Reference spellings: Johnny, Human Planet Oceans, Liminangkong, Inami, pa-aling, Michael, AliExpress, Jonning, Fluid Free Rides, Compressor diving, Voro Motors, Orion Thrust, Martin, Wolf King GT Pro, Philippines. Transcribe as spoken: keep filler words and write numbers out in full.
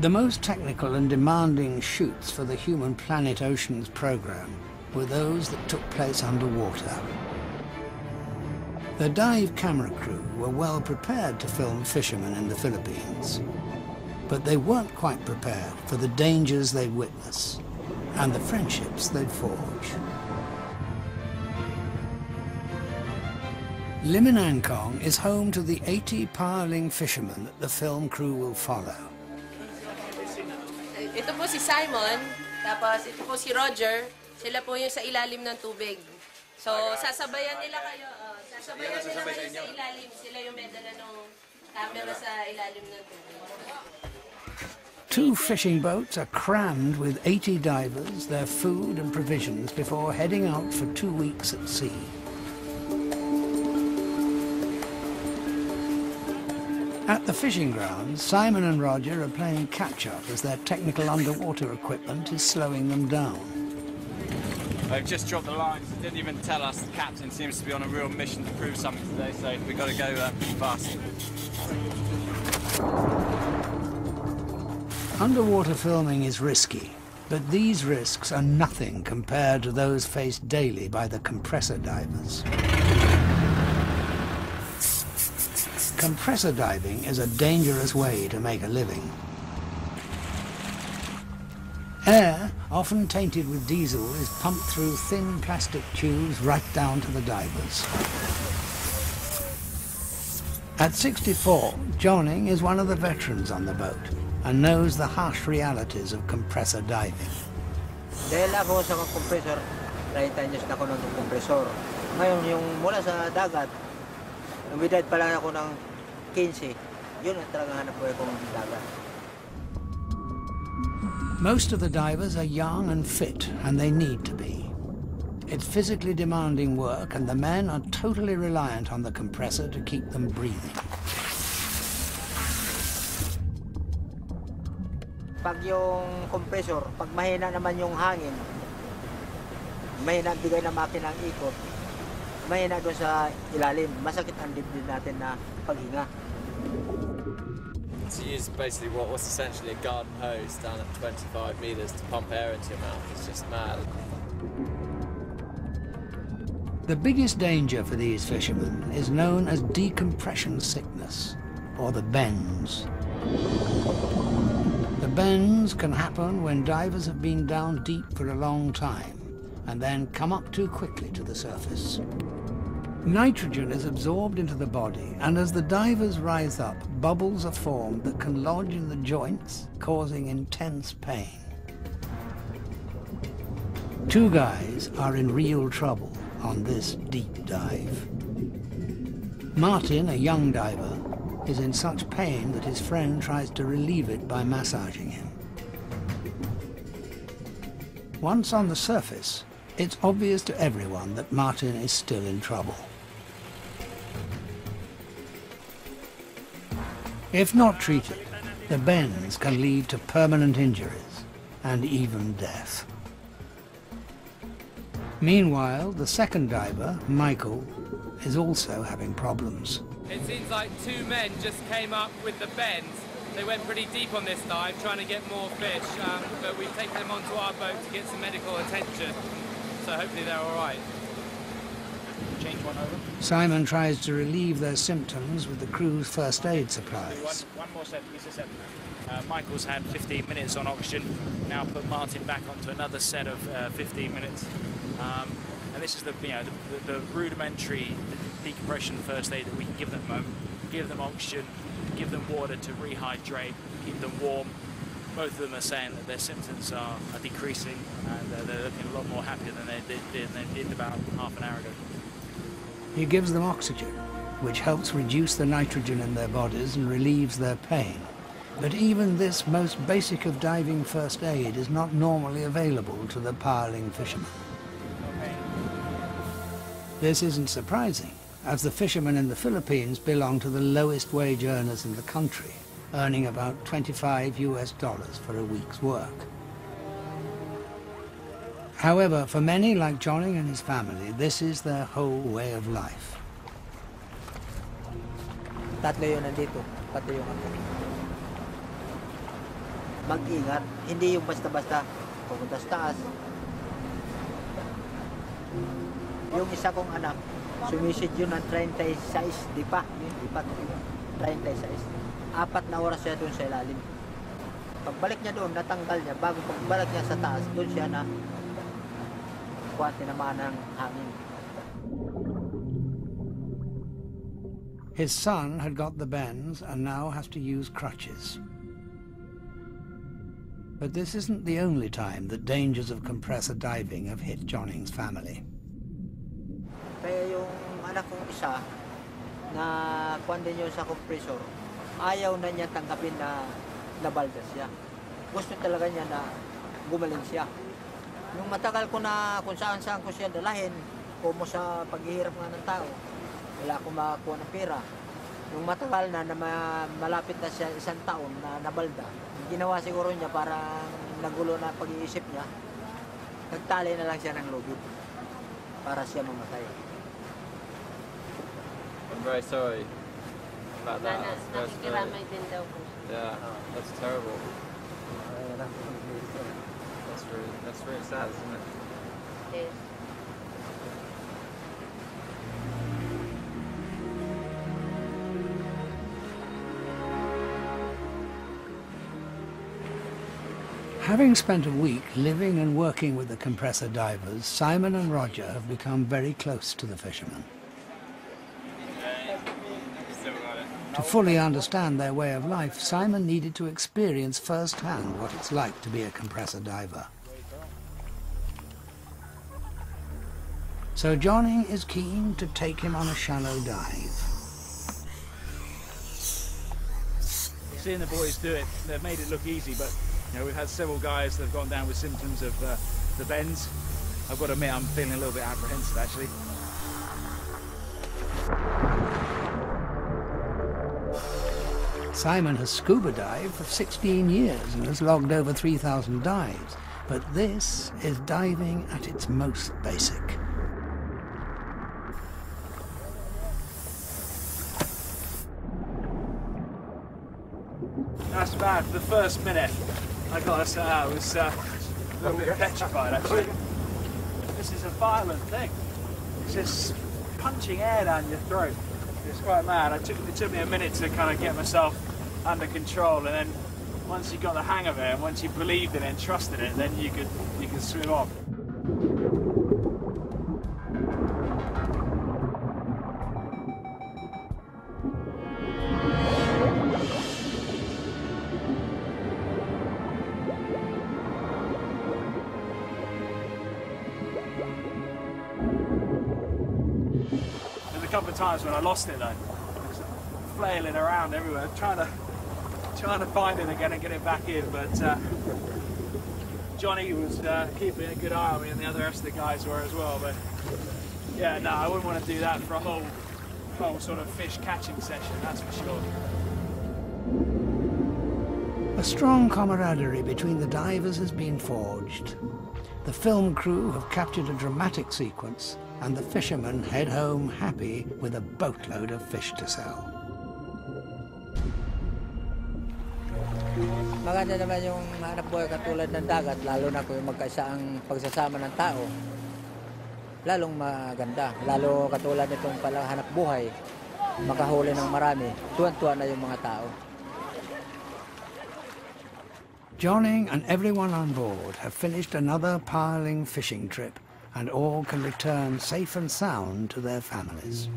The most technical and demanding shoots for the Human Planet Oceans program were those that took place underwater. The dive camera crew were well prepared to film fishermen in the Philippines, but they weren't quite prepared for the dangers they'd witness and the friendships they'd forge. Liminangkong is home to the eighty pa-aling fishermen that the film crew will follow. Ito po si Simon, tapos ito po si Roger. Sila po yung sa ilalim ng tubig. So sasabayan nila kayo, uh, sasabayan nila kayo sa ilalim. Sila yung medala ng camera sa ilalim ng tubig. Two fishing boats are crammed with eighty divers, their food and provisions before heading out for two weeks at sea. At the fishing grounds, Simon and Roger are playing catch-up as their technical underwater equipment is slowing them down. They've just dropped the lines. They didn't even tell us. The captain seems to be on a real mission to prove something today, so we've got to go uh, fast. Underwater filming is risky, but these risks are nothing compared to those faced daily by the compressor divers. Compressor diving is a dangerous way to make a living. Air, often tainted with diesel, is pumped through thin plastic tubes right down to the divers. At sixty-four, Jonning is one of the veterans on the boat and knows the harsh realities of compressor diving. Dahil ako sa compressor, thirty years na ako ng compressor. Ngayon, yung mula sa dagat, umidad pa lang ako ng fifteen. Yun ang talagang hanap buhay kong dagat. Most of the divers are young and fit, and they need to be. It's physically demanding work, and the men are totally reliant on the compressor to keep them breathing. Pag yung compressor, pag mahina naman yung hangin, mahina ang bigay ng makina ng ikot, mahina doon sa ilalim. Masakit ang dibdib natin na paghinga. To use basically what was essentially a garden hose down at twenty-five meters to pump air into your mouth is just mad. The biggest danger for these fishermen is known as decompression sickness, or the bends. The bends can happen when divers have been down deep for a long time and then come up too quickly to the surface. Nitrogen is absorbed into the body, and as the divers rise up, bubbles are formed that can lodge in the joints, causing intense pain. Two guys are in real trouble on this deep dive. Martin, a young diver, is in such pain that his friend tries to relieve it by massaging him. Once on the surface, it's obvious to everyone that Martin is still in trouble. If not treated, the bends can lead to permanent injuries and even death. Meanwhile, the second diver, Michael, is also having problems. It seems like two men just came up with the bends. They went pretty deep on this dive, trying to get more fish, um, but we've taken them onto our boat to get some medical attention, so hopefully they're all right. Change one over. Simon tries to relieve their symptoms with the crew's first aid supplies. One, one more set, this is set. Uh, Michael's had fifteen minutes on oxygen, now put Martin back onto another set of uh, fifteen minutes. Um, and this is the, you know, the, the, the rudimentary decompression first aid that we can give them at the moment. Give them oxygen, give them water to rehydrate, keep them warm. Both of them are saying that their symptoms are, are decreasing and uh, they're looking a lot more happier than they did, did, than they did about half an hour ago. He gives them oxygen, which helps reduce the nitrogen in their bodies and relieves their pain. But even this most basic of diving first aid is not normally available to the pa-aling fishermen. Okay. This isn't surprising, as the fishermen in the Philippines belong to the lowest wage earners in the country, earning about twenty-five U S dollars for a week's work. However, for many like Jonning and his family, this is their whole way of life. Tatlo yun nandito, pati yung anak. mag-ingat, hindi yung basta-basta pumunta sa taas. Yung isa kong anak, sumisid yun ng thirty-six, di pa, di pa, thirty-six. Apat na oras siya doon sa ilalim. Pagbalik niya doon, natanggal niya, bago pagbalik niya sa taas, doon siya na kuha, tinamaan ng hangin. His son had got the bends and now has to use crutches. But this isn't the only time that dangers of compressor diving have hit Jonning's family. Kaya yung anak kong isa na kuwan din yun sa compressor, ayaw na niya tanggapin na nabalda siya. Gusto talaga niya na gumaling siya. Nung matagal ko na kung saan-saan ko siya dalahin, kumo sa paghihirap nga ng tao, wala akong makakuha ng pera. Nung matagal na, na malapit na siya isang taon na nabalda, ginawa siguro niya parang nagulo na pag-iisip niya, nagtali na lang siya ng lubid para siya mamatay. I'm very sorry about that. That's yeah, that's terrible. That's really, that's really sad, isn't it? It is. Having spent a week living and working with the compressor divers, Simon and Roger have become very close to the fishermen. To fully understand their way of life, Simon needed to experience firsthand what it's like to be a compressor diver. So Johnny is keen to take him on a shallow dive. Seeing the boys do it, they've made it look easy, but you know, we've had several guys that have gone down with symptoms of uh, the bends. I've got to admit, I'm feeling a little bit apprehensive, actually. Simon has scuba dived for sixteen years and has logged over three thousand dives, but this is diving at its most basic. That's bad. For the first minute, I gotta say, I was uh, a little bit petrified, actually. This is a violent thing. It's just punching air down your throat. It's quite mad. I took, it took me a minute to kind of get myself under control, and then once you got the hang of it, and once you believed in it and trusted it, then you could you could swim off. Times when I lost it though, it was flailing around everywhere, trying to trying to find it again and get it back in. But uh, Johnny was uh, keeping a good eye on me, and the other rest of the guys were as well. But yeah, no, I wouldn't want to do that for a whole whole sort of fish catching session. That's for sure. A strong camaraderie between the divers has been forged. The film crew have captured a dramatic sequence, and the fishermen head home happy with a boatload of fish to sell. Maganda naman yung hanap buhay katulad ng dagat, lalo na kung magkaisa ang pagsasama ng tao. Lalong maganda, lalo katulad nitong pala hanap buhay, makahuli ng marami, tuwan-tuwa na yung mga tao. Jonning and everyone on board have finished another pa-aling fishing trip, and all can return safe and sound to their families.